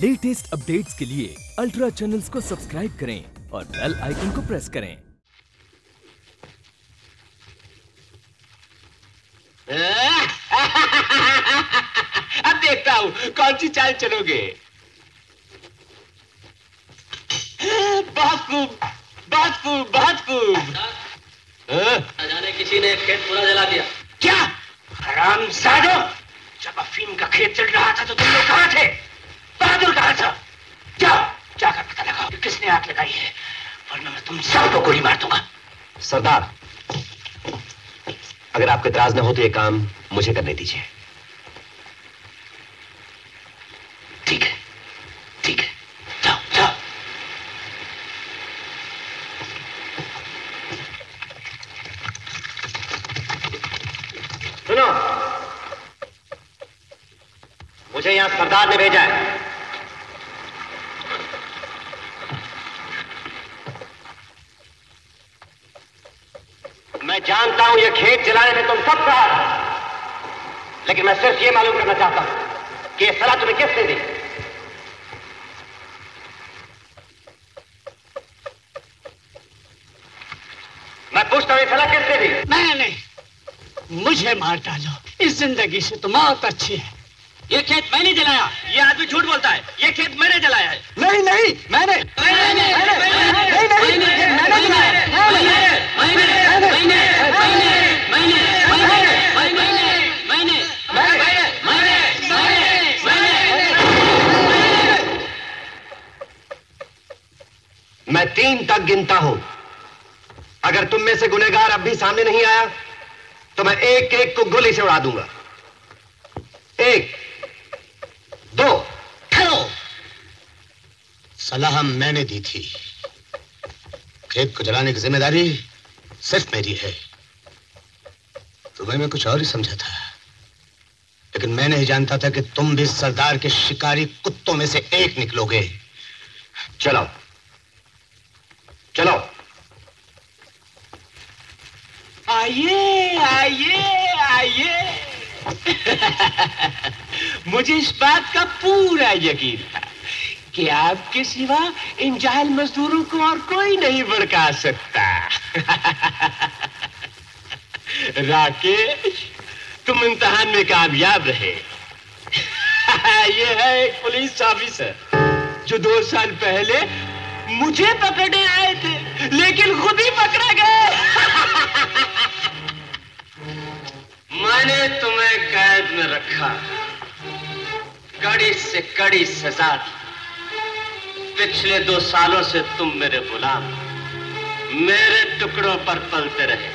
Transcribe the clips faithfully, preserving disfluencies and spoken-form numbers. Latest updates के लिए ultra channels को सब्सक्राइब करें और बेल आइकन को प्रेस करें। अब देखता हूँ कौन सी चाल चलोगे। बहुत खूब, बहुत खूब, बहुत खूब। अजाने किसी ने खेत पूरा जला दिया। क्या हरामजादों, जब अफीम का खेत चल रहा था तो तुम लोग कहाँ थे? बहादुर कहाँ था? जाओ, जाकर पता लगाओ कि किसने आग लगाई है, वरना मैं तुम सबको गोली मार दूंगा। सरदार, अगर आपके इतराज न हो तो ये काम मुझे करने दीजिए। ठीक है, ठीक है, जाओ जाओ। सुनो, मुझे यहाँ सरदार ने भेजा है। मैं जानता हूं ये खेत जलाने में तुम सब का, लेकिन मैं सिर्फ ये मालूम करना चाहता हूं कि ये सलाह तुम्हें किसने दी। मैं पूछता हूं, ये सलाह किसने दी? मैंने। मुझे मार डालो, इस जिंदगी से तुम बहुत अच्छी है। ये खेत मैंने जलाया। ये आदमी झूठ बोलता है, ये खेत मैंने जलाया है। नहीं नहीं, मैंने मैंने मैंने जलाया। मैं तीन तक गिनता हूं, अगर तुम में से गुनहगार अब भी सामने नहीं आया तो मैं एक एक को गोली से उड़ा दूंगा। एक, दो, ठहरो। सलाह मैंने दी थी, खेत को जलाने की जिम्मेदारी सिर्फ मेरी है। तुम्हें मैं कुछ और ही समझा था, लेकिन मैं नहीं जानता था कि तुम भी सरदार के शिकारी कुत्तों में से एक निकलोगे। चलो चलो, आइए आइए आइए। मुझे इस बात का पूरा यकीन था कि आपके सिवा इन जाहिल मजदूरों को और कोई नहीं भड़का सकता। राकेश, तुम इम्तिहान में कामयाब रहे। ये है एक पुलिस ऑफिसर जो दो साल पहले मुझे पकड़ने आए थे, लेकिन खुद ही पकड़े गए। मैंने तुम्हें कैद में रखा, कड़ी से कड़ी सजा। पिछले दो सालों से तुम मेरे गुलाम, मेरे टुकड़ों पर पलते रहे,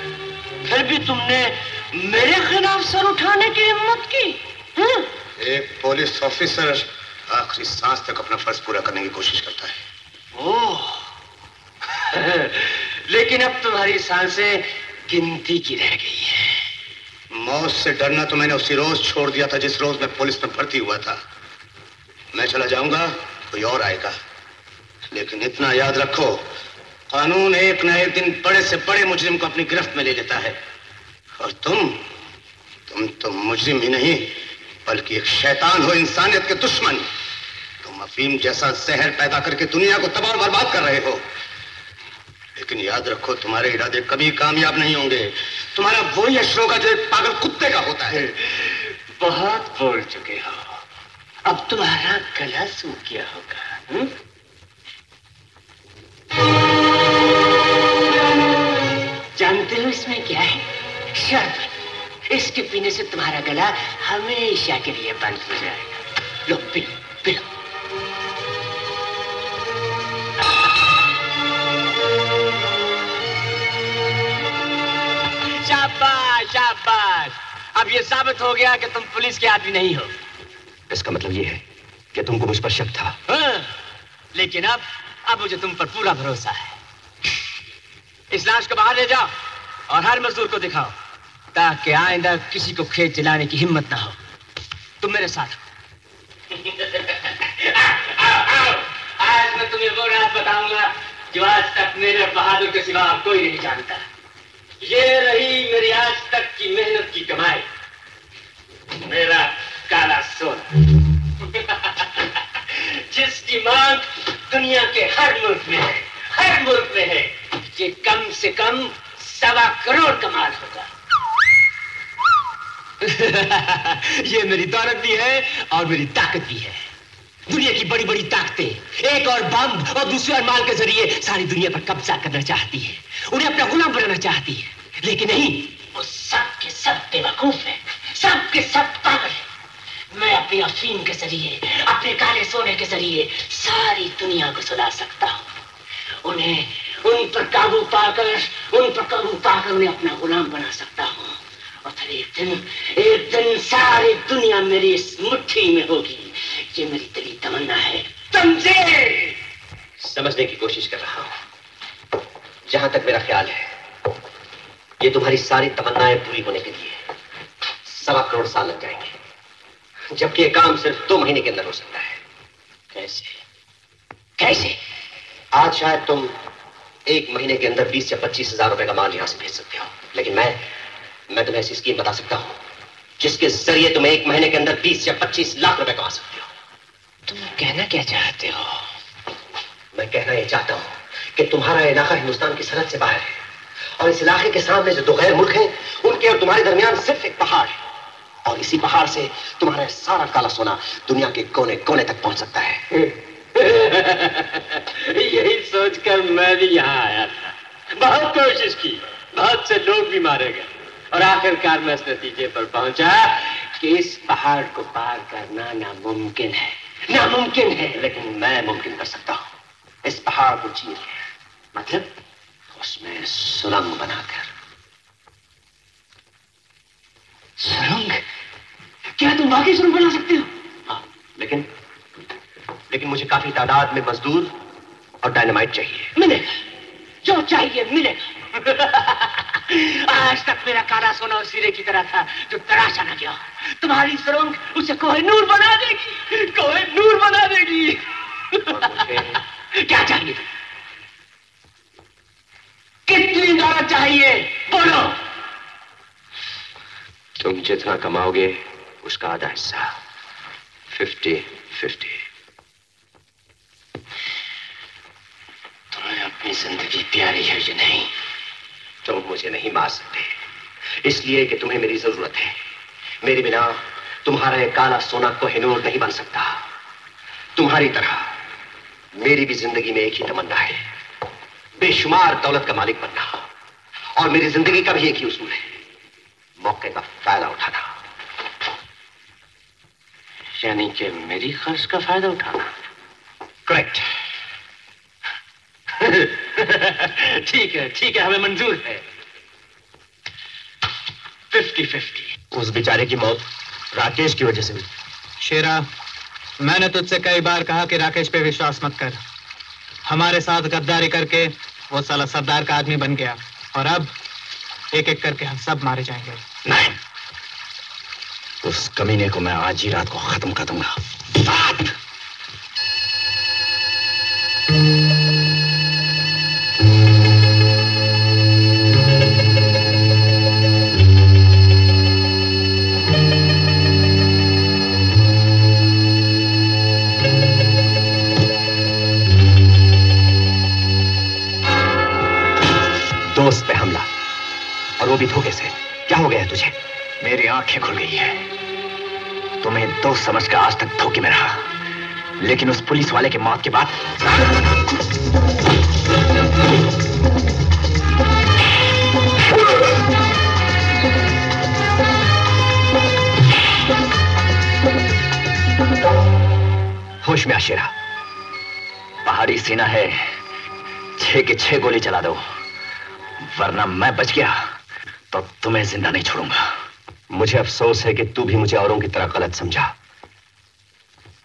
फिर भी तुमने मेरे खिलाफ सर उठाने की हिम्मत की। हुँ? एक पुलिस ऑफिसर आखिरी सांस तक अपना फर्ज पूरा करने की कोशिश करता है। ओह, लेकिन अब तुम्हारी सांसें गिनती की रह गई है। मौत से डरना तो मैंने उसी रोज छोड़ दिया था जिस रोज मैं पुलिस में भर्ती हुआ था। मैं चला जाऊंगा, कोई और आएगा, लेकिन इतना याद रखो, कानून एक ना एक दिन बड़े से बड़े मुजरिम को अपनी गिरफ्त में ले लेता है। और तुम तुम तो मुजरिम ही नहीं बल्कि एक शैतान हो, इंसानियत के दुश्मन। तुम अफीम जैसा जहर पैदा करके दुनिया को तबाह और बर्बाद कर रहे हो। लेकिन याद रखो, तुम्हारे इरादे कभी कामयाब नहीं होंगे। तुम्हारा वही अश्र होगा जो एक पागल कुत्ते का होता है। बहुत बोल चुके हो, अब तुम्हारा गला सूख गया होगा। हुँ? जानते हो इसमें क्या है? शर्बत। इसके पीने से तुम्हारा गला हमेशा के लिए बंद हो जाएगा। लो, पिलो पिलो। शाबाश शाबाश, अब ये साबित हो गया कि तुम पुलिस के आदमी नहीं हो। इसका मतलब ये है कि तुमको मुझ पर शक था। हाँ, लेकिन अब अब मुझे तुम पर पूरा भरोसा है। इस लाश को बाहर ले जाओ और हर मजदूर को दिखाओ, ताकि आइंदा किसी को खेत जलाने की हिम्मत ना हो। तुम मेरे साथ हो। आज मैं तुम्हें वो राज बताऊंगा जो आज तक मेरे बहादुर के सिवा कोई नहीं जानता। ये रही मेरी आज तक की मेहनत की कमाई, मेरा काला सोना। दुनिया के हर मुल्क में है, हर मुल्क में है कि कम से कम सवा करोड़ कमाल होगा। ये मेरी दौलत भी है और मेरी ताकत भी है। दुनिया की बड़ी बड़ी ताकतें एक और बम और दूसरे और माल के जरिए सारी दुनिया पर कब्जा करना चाहती है, उन्हें अपना गुलाम बनाना चाहती है, लेकिन नहीं, वो सब के सब बेवकूफ है, सब के सब पागल है। मैं अपनी अफीम के जरिए, अपने काले सोने के जरिए सारी दुनिया को सुला सकता हूँ, उन्हें उन पर काबू पाकर उन पर काबू पाकर उन्हें अपना गुलाम बना सकता हूँ। और फिर एक दिन एक दिन सारी दुनिया मेरी इस मुट्ठी में होगी। ये मेरी दिली तमन्ना है, समझे? समझने की कोशिश कर रहा हूँ। जहां तक मेरा ख्याल है ये तुम्हारी सारी तमन्नाएं पूरी होने के लिए सवा करोड़ साल लग जाएंगे, जबकि ये काम सिर्फ दो महीने के अंदर हो सकता है। कैसे? कैसे? आज शायद तुम एक महीने के अंदर बीस या पच्चीस हजार रुपए का माल यहां से भेज सकते हो, लेकिन मैं मैं तुम्हें ऐसी स्कीम बता सकता हूँ जिसके जरिए तुम एक महीने के अंदर बीस या पच्चीस लाख रुपए कमा सकते हो। तुम कहना क्या चाहते हो? मैं कहना यह चाहता हूँ कि तुम्हारा इलाका हिंदुस्तान की सरहद से बाहर है और इस इलाके के सामने जो दो गैर मुल्क हैं, उनके और तुम्हारे दरमियान सिर्फ एक पहाड़ है, और इसी पहाड़ से तुम्हारा सारा काला सोना दुनिया के कोने कोने तक पहुंच सकता है। यही सोचकर मैं भी यहाँ आया था, बहुत कोशिश की, बहुत से लोग भी मारे गए, और आखिरकार मैं इस नतीजे पर पहुंचा कि इस पहाड़ को पार करना नामुमकिन है, नामुमकिन है, लेकिन मैं मुमकिन कर सकता हूं। इस पहाड़ को चीर कर, मतलब उसमें सुरंग बनाकर। सुरंग? क्या तुम वाकई सुरंग बना सकते हो? हाँ, लेकिन लेकिन मुझे काफी तादाद में मजदूर और डायनामाइट चाहिए। मिलेगा, जो चाहिए मिलेगा। आज तक मेरा काला सोना उस हीरे की तरह था जो तराशा न गया। तुम्हारी सुरंग उसे कोहिनूर बना देगी, कोहिनूर बना देगी। क्या चाहिए? कितनी दौलत चाहिए? बोलो। तुम जितना कमाओगे उसका आधा हिस्सा, फिफ्टी फिफ्टी। तुम्हें अपनी जिंदगी प्यारी है या नहीं? तुम मुझे नहीं मार सकते, इसलिए कि तुम्हें मेरी जरूरत है। मेरे बिना तुम्हारा ये काला सोना कोहिनूर नहीं बन सकता। तुम्हारी तरह मेरी भी जिंदगी में एक ही तमन्ना है, बेशुमार दौलत का मालिक बनना, और मेरी जिंदगी का भी एक ही उसूल है, मौके का फायदा उठाना। यानी कि मेरी खर्च का फायदा उठाना। करेक्ट। ठीक है, ठीक है, हमें मंजूर है। Fifty fifty. उस बेचारे की मौत राकेश की वजह से हुई। शेरा, मैंने तुझसे कई बार कहा कि राकेश पे विश्वास मत कर। हमारे साथ गद्दारी करके वो साला सरदार का आदमी बन गया, और अब एक एक करके हम सब मारे जाएंगे। नहीं, उस कमीने को मैं आज ही रात को खत्म कर दूंगा। दोस्त पे हमला, और वो भी धोखे से। क्या हो गया तुझे? मेरी आंखें खुल गई है। तुम्हें दोस्त समझकर आज तक धोखे में रहा, लेकिन उस पुलिस वाले के मौत के बाद होश में आ शेरा। पहाड़ी सीना है, छह के छह गोली चला दो, वरना मैं बच गया तो तुम्हें जिंदा नहीं छोड़ूंगा। मुझे अफसोस है कि तू भी मुझे औरों की तरह गलत समझा।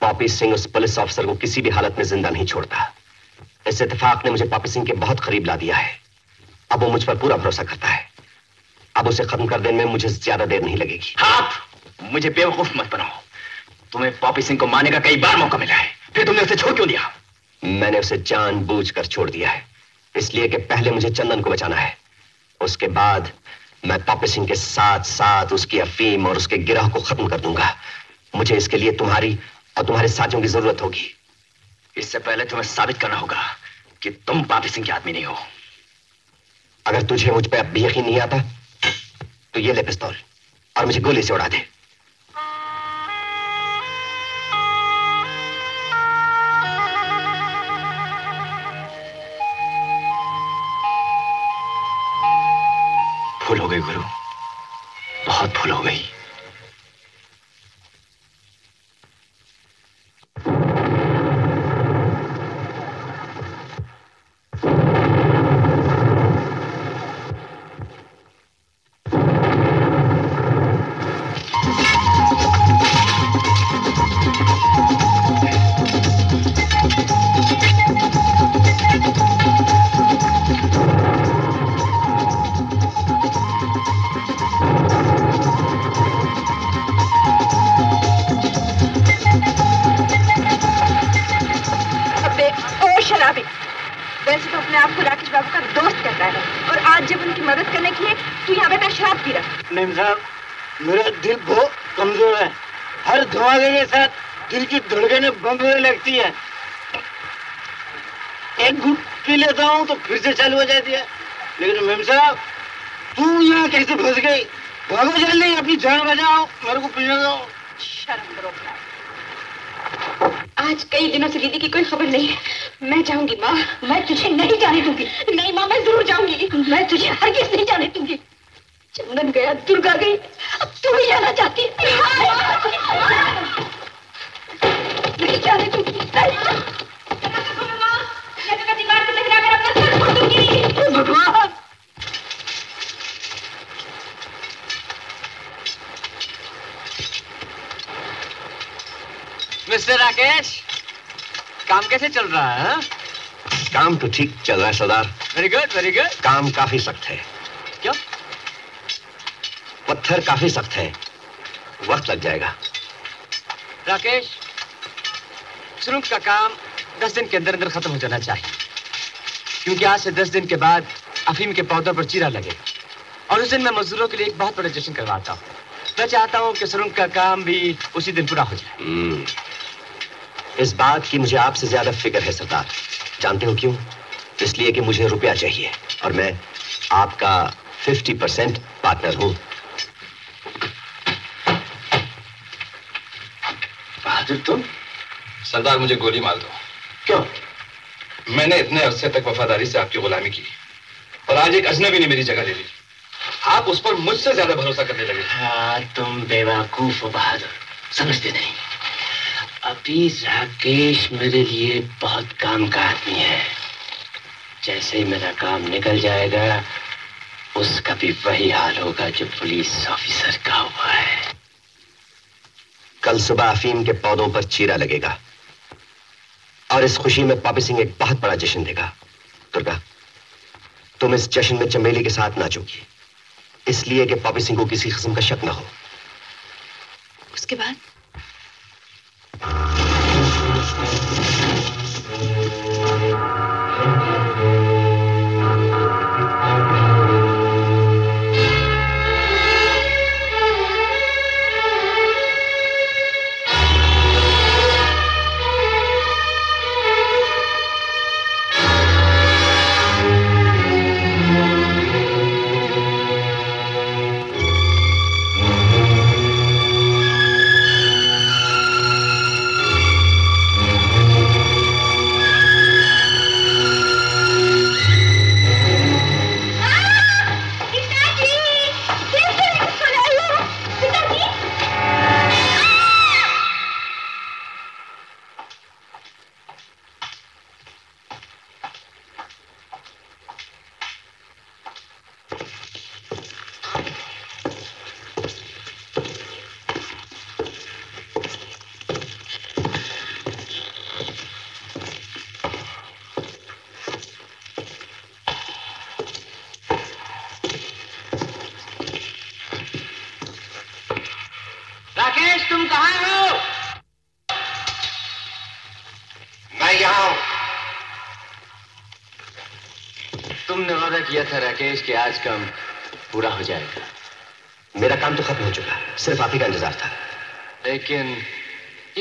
पॉपी सिंह उस पुलिस ऑफिसर को किसी भी हालत में जिंदा नहीं छोड़ता। इस इत्तेफाक ने मुझे पॉपी सिंह के बहुत करीब ला दिया है। अब वो मुझ पर पूरा भरोसा करता है। अब उसे खत्म कर देने में मुझे ज्यादा देर नहीं लगेगी। आप मुझे बेवकूफ मत बनाओ। तुम्हें पॉपी सिंह को मारने का कई बार मौका मिला है, फिर तुमने उसे छोड़ क्यों दिया? मैंने उसे जानबूझकर छोड़ दिया है, इसलिए कि पहले मुझे चंदन को बचाना है, उसके बाद मैं पॉपी सिंह के साथ साथ उसकी अफीम और उसके गिरोह को खत्म कर दूंगा। मुझे इसके लिए तुम्हारी और तुम्हारे साथियों की जरूरत होगी। इससे पहले तुम्हें साबित करना होगा कि तुम बाबी सिंह के आदमी नहीं हो। अगर तुझे मुझ पे अब भी यकीन नहीं आता तो ये ले पिस्तौल और मुझे गोली से उड़ा दे। भूल हो गई गुरु, बहुत भूल हो गई। दिल की धड़कने बंद होने लगती है। एक घुट पी लेता हूँ तो फिर से चालू हो जाती है। लेकिन मेम साहब तू यहाँ कैसे फंस गई? भागो जल्दी, अपनी जान बचाओ, मेरे को पीने दो। शर्म करो। आज कई दिनों से दीदी की कोई खबर नहीं है। मैं जाऊंगी माँ, मैं तुझे नहीं जाने दूंगी। नहीं माँ, मैं जरूर जाऊंगी, मैं तुझे हरगिज़ नहीं जाने दूंगी। चंदन गया, दुर्गा गई, अब तू भी जाना चाहती है? नहीं जाने दूंगी। भगवान, मिस्टर राकेश, काम कैसे चल रहा है? हा? काम तो ठीक चल रहा है सरदार। Very good, very good. काम काफी सख्त है। क्यों? पत्थर काफी सख्त है, वक्त लग जाएगा। राकेश, सुरंग का काम दस दिन के अंदर अंदर खत्म हो जाना चाहिए, क्योंकि आज से दस दिन के बाद अफीम के पौधों पर चीरा लगेगा और उस दिन मैं मजदूरों के लिए एक बहुत बड़ा जश्न करवाता हूँ। मैं चाहता हूँ कि सुरंग का काम भी उसी दिन पूरा हो जाए। इस बात की मुझे आपसे ज्यादा फिक्र है सरदार। जानते हो क्यों? इसलिए कि मुझे रुपया चाहिए और मैं आपका फिफ्टी परसेंट पार्टनर हूँ। बहादुर तुम? सरदार मुझे गोली मार दो। क्यों? मैंने इतने अरसे तक वफादारी से आपकी गुलामी की और आज एक अजनबी ने मेरी जगह ले ली। आप उस पर मुझसे ज्यादा भरोसा करने लगे। हाँ, तुम बेवकूफ हो बहादुर, समझते नहीं। अभी राकेश मेरे लिए बहुत काम का आदमी है। जैसे ही मेरा काम निकल जाएगा उसका भी वही हाल होगा जो पुलिस ऑफिसर का हुआ है। कल सुबह अफीम के पौधों पर चीरा लगेगा और इस खुशी में पापी सिंह एक बहुत बड़ा जश्न देगा। दुर्गा, तुम इस जश्न में चमेली के साथ नाचोगी, इसलिए कि पापी सिंह को किसी किस्म का शक ना हो। उसके बाद था राकेश कि आज काम पूरा हो जाएगा। मेरा काम तो खत्म हो चुका, सिर्फ आप ही का इंतजार था। लेकिन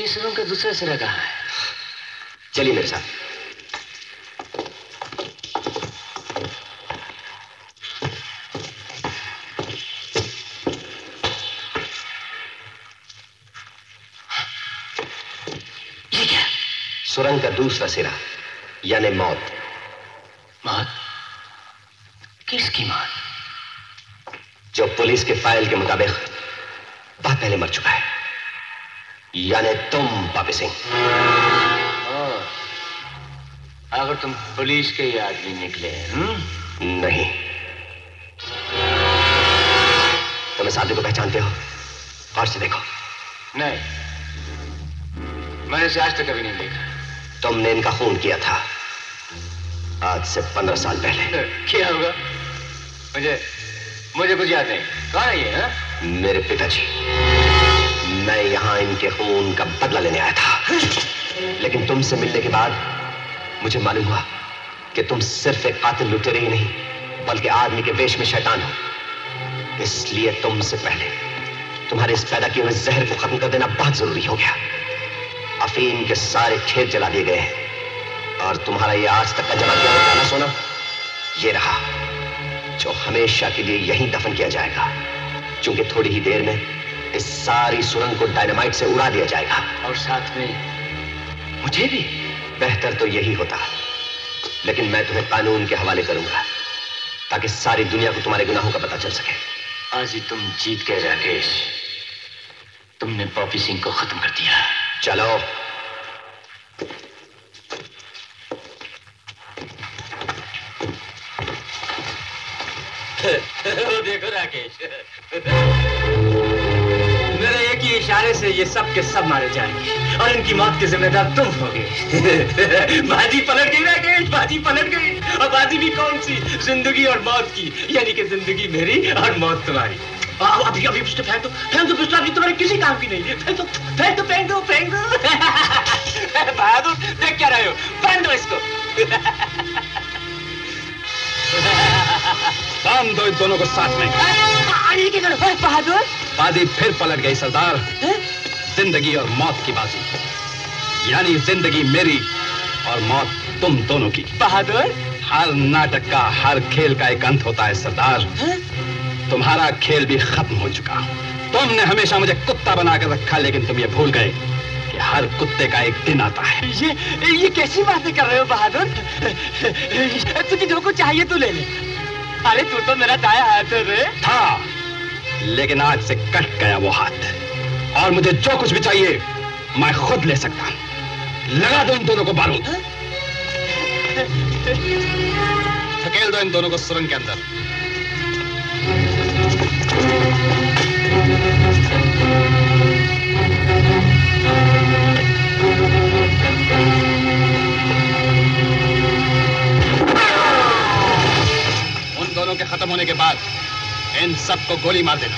इस रूम का दूसरा सिरा कहाँ है? चलिए मेरे साथ। सुरंग का दूसरा सिरा यानी मौत। मौत? किसकी मौत? जो पुलिस के फाइल के मुताबिक बहुत पहले मर चुका है, यानी तुम बाबी सिंह। अगर तुम पुलिस के ही आदमी निकले हैं? नहीं। तुम इस आदमी को पहचानते हो? गौर से देखो। नहीं, मैंने इसे आज तक कभी नहीं देखा। तुमने इनका खून किया था आज से पंद्रह साल पहले। क्या होगा? मुझे मुझे कुछ याद नहीं। कौन है ये? हा? मेरे पिताजी। मैं यहाँ इनके खून का बदला लेने आया था, लेकिन तुमसे मिलने के बाद मुझे मालूम हुआ कि तुम सिर्फ एक कातिल लुटेरे ही नहीं बल्कि आदमी के वेश में शैतान हो। इसलिए तुमसे पहले तुम्हारे इस पैदा किए हुए जहर को खत्म कर देना बहुत जरूरी हो गया। अफीम के सारे खेत जला दिए गए हैं और तुम्हारा ये आज तक का जमा किया हुआ काला सोना ये रहा, जो हमेशा के लिए यहीं दफन किया जाएगा, क्योंकि थोड़ी ही देर में इस सारी सुरंग को डायनामाइट से उड़ा दिया जाएगा। और साथ में मुझे भी। बेहतर तो यही होता, लेकिन मैं तुम्हें कानून के हवाले करूंगा ताकि सारी दुनिया को तुम्हारे गुनाहों का पता चल सके। आज ही तुम जीत गए राकेश, तुमने बॉबी सिंह को खत्म कर दिया। चलो। वो देखो राकेश, मेरे एक ही इशारे से ये सब के सब मारे जाएंगे और इनकी मौत के जिम्मेदार तुम होगे। बाजी पलट गई राकेश, बाजी पलट गई। और बाजी भी कौन सी? जिंदगी और मौत की, यानी कि जिंदगी मेरी और मौत तुम्हारी। अभी अभी पिस्टल फेंक दो, फेंक दो पिस्टल। अभी तुम्हारे किसी काम की नहीं है। फेंक दो, फेंक दो, फेंक दो, फेंक दो। बहादुर, देख क्या रहे हो? बांध दो इसको। बांध दो इन दोनों को साथ में। ये क्या कर रहे हो बहादुर? बाजी फिर पलट गई सरदार। जिंदगी और मौत की बाजी, यानी जिंदगी मेरी और मौत तुम दोनों की। बहादुर, हर नाटक का, हर खेल का एक अंत होता है सरदार। तुम्हारा खेल भी खत्म हो चुका। तुमने हमेशा मुझे कुत्ता बनाकर रखा, लेकिन तुम ये भूल गए कि हर कुत्ते का एक दिन आता है। ये ये कैसी बातें कर रहे हो बहादुर? तुझे जो कुछ चाहिए तू ले ले। अरे तू तो मेरा दाया हाथ है था, लेकिन आज से कट गया वो हाथ, और मुझे जो कुछ भी चाहिए मैं खुद ले सकता हूँ। लगा दो इन दोनों को बारूद, धकेल दो इन दोनों को सुरंग के अंदर। उन दोनों के खत्म होने के बाद इन सबको गोली मार देना।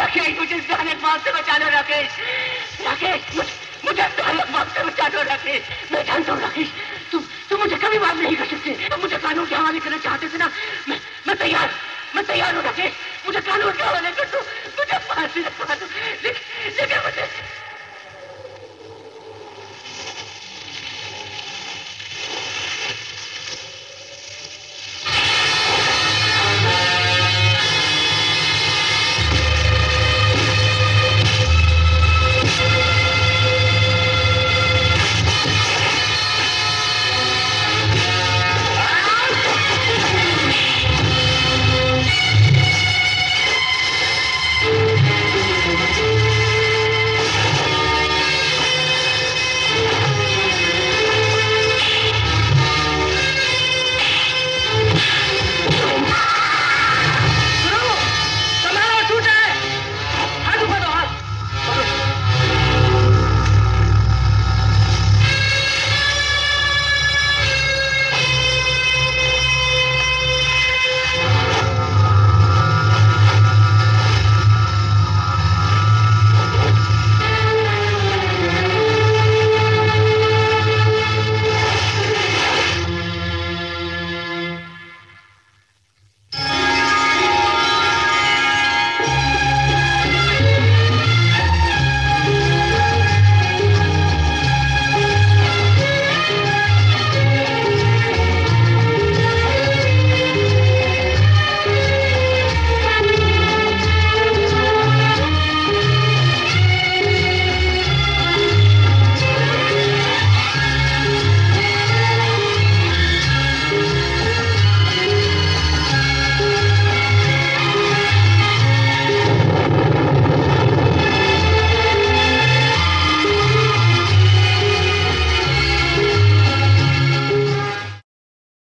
राकेश मुझे इस भयानक मौत से बचा लो राकेश। राकेश मुझे इस भयानक मौत से बचा लो राकेश। मैं जानता हूँ राकेश तुम तुम मुझे कभी माफ नहीं कर सकते। तुम मुझे कानून के हवाले करना चाहते थे ना, मैं मैं तैयार मैं तैयार हूँ राकेश। मुझे कानून के हवाले कर दो, मुझे फांसी लगा दो।